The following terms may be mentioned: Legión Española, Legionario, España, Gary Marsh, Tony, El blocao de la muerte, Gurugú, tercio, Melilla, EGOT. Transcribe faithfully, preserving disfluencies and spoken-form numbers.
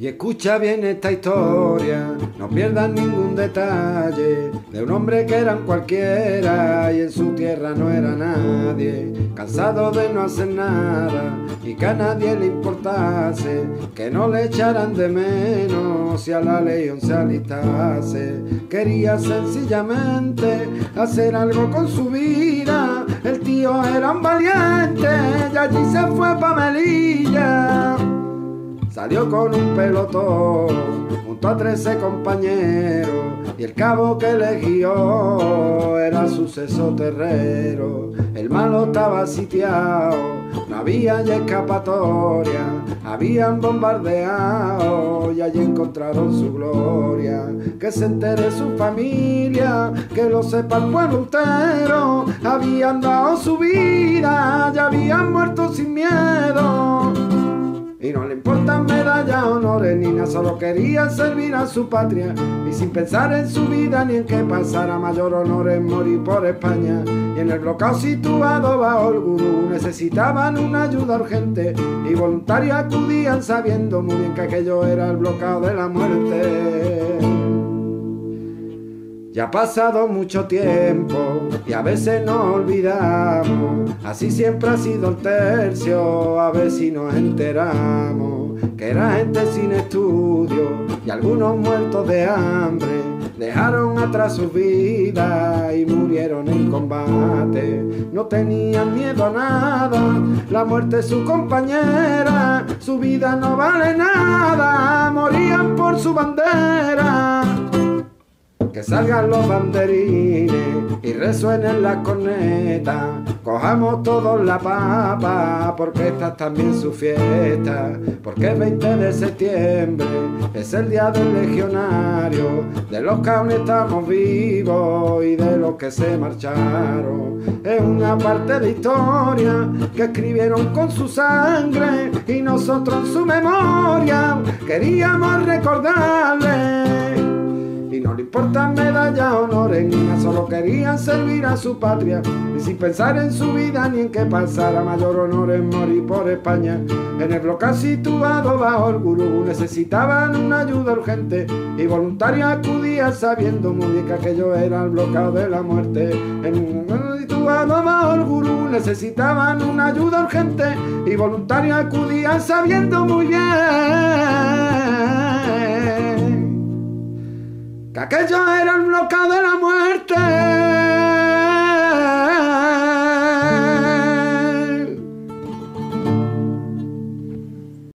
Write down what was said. Y escucha bien esta historia, no pierdas ningún detalle, de un hombre que era un cualquiera y en su tierra no era nadie, cansado de no hacer nada y que a nadie le importase, que no le echaran de menos si a la legión se alistase. Quería sencillamente hacer algo con su vida, el tío era un valiente y allí se fue pa' Melilla. Salió con un pelotón junto a trece compañeros y el cabo que eligió era suceso terrero. El malo estaba sitiado, no había ya escapatoria, habían bombardeado y allí encontraron su gloria. Que se entere su familia, que lo sepa el pueblo entero, habían dado su vida y habían muerto sin miedo. Y no le importan medallas, honores ni nada, solo quería servir a su patria. Y sin pensar en su vida ni en qué pasara, mayor honor es morir por España. Y en el blocao situado bajo el Gurugú necesitaban una ayuda urgente, y voluntarios acudían sabiendo muy bien que aquello era el blocao de la muerte. Ya ha pasado mucho tiempo y a veces nos olvidamos, así siempre ha sido el tercio, a ver si nos enteramos, que era gente sin estudio y algunos muertos de hambre, dejaron atrás sus vidas y murieron en combate. No tenían miedo a nada, la muerte es su compañera, su vida no vale nada, morían por su bandera. Que salgan los banderines y resuenen las cornetas, cojamos todos la papa, porque esta es también su fiesta. Porque el veinte de septiembre es el día del legionario, de los que aún estamos vivos y de los que se marcharon. Es una parte de historia que escribieron con su sangre y nosotros en su memoria queríamos recordarle. Y no le importan medallas, honores ni nada, solo querían servir a su patria. Y sin pensar en su vida ni en qué pasara, mayor honor es morir por España. En el blocao situado bajo el Gurugú necesitaban una ayuda urgente, y voluntarios acudían sabiendo muy bien que aquello era el blocao de la muerte. En el blocao situado bajo el Gurugú necesitaban una ayuda urgente, y voluntarios acudían sabiendo muy bien que aquello era el blocao de la muerte.